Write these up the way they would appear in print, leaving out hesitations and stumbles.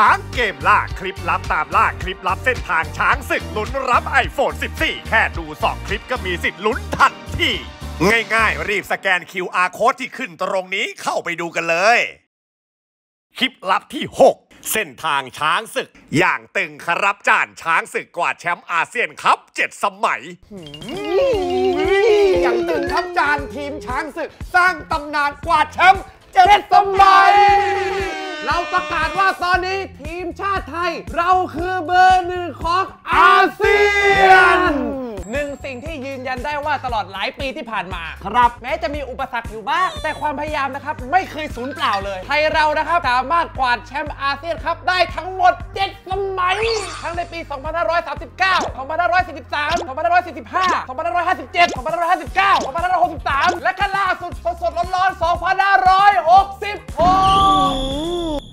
ช้างเกมล่าคลิปลับตามล่าคลิปลับเส้นทางช้างศึกลุ้นรับ iPhone 14 แค่ดู2คลิปก็มีสิทธิ์ลุ้นทันทีง่ายๆรีบสแกน QR Code ที่ขึ้นตรงนี้เข้าไปดูกันเลยคลิปลับที่ 6 เส้นทางช้างศึกอย่างตึงครับจานช้างศึกกว่าแชมป์อาเซียนคัพ7 สมัยอย่างตึงครับจานทีมช้างศึกสร้างตำนานกว่าแชมป์7 สมัยเราประกาศว่าตอนนี้ทีมชาติไทยเราคือเบอร์หนึ่งของอาเซียนหนึ่งสิ่งที่ยืนยันได้ว่าตลอดหลายปีที่ผ่านมาครับแม้จะมีอุปสรรคอยู่บ้างแต่ความพยายามนะครับไม่เคยสูญเปล่าเลยไทยเรานะครับสามารถกวาดแชมป์อาเซียนคัพได้ทั้งหมด7 สมัยทั้งในปี 2539 2543 2545 2557 2559 2563 และก็ล่าสุดสดๆร้อนๆ 2566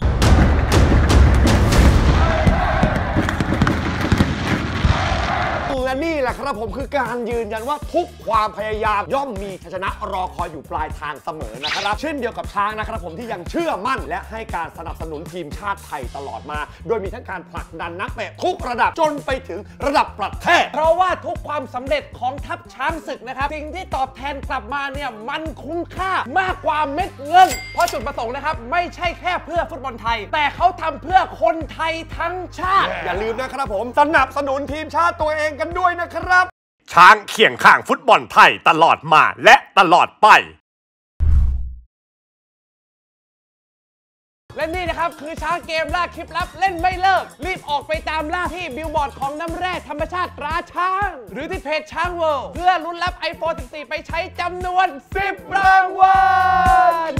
นี่แหละครับผมคือการยืนยันว่าทุกความพยายามย่อมมีชัยชนะรอคอยอยู่ปลายทางเสมอนะครับเช่นเดียวกับช้างนะครับผมที่ยังเชื่อมั่นและให้การสนับสนุนทีมชาติไทยตลอดมาโดยมีทั้งการผลักดันนักเตะทุกระดับจนไปถึงระดับประเทศเพราะว่าทุกความสำเร็จของทัพช้างศึกนะครับสิ่งที่ตอบแทนกลับมาเนี่ยมันคุ้มค่ามากกว่าเม็ดเงินเพราะจุดประสงค์นะครับไม่ใช่แค่เพื่อฟุตบอลไทยแต่เขาทำเพื่อคนไทยทั้งชาติ อย่าลืมนะครับผมสนับสนุนทีมชาติตัวเองกันด้วยนะครับช้างเคียงข้างฟุตบอลไทยตลอดมาและตลอดไปและนี่นะครับคือช้างเกมล่าคลิปลับเล่นไม่เลิกรีบออกไปตามล่าที่บิลบอร์ดของน้ำแร่ธรรมชาติตราช้างหรือที่เพจช้างเวิลด์เพื่อลุ้นรับ iPhone 14 ไปใช้จำนวน10 รางวัล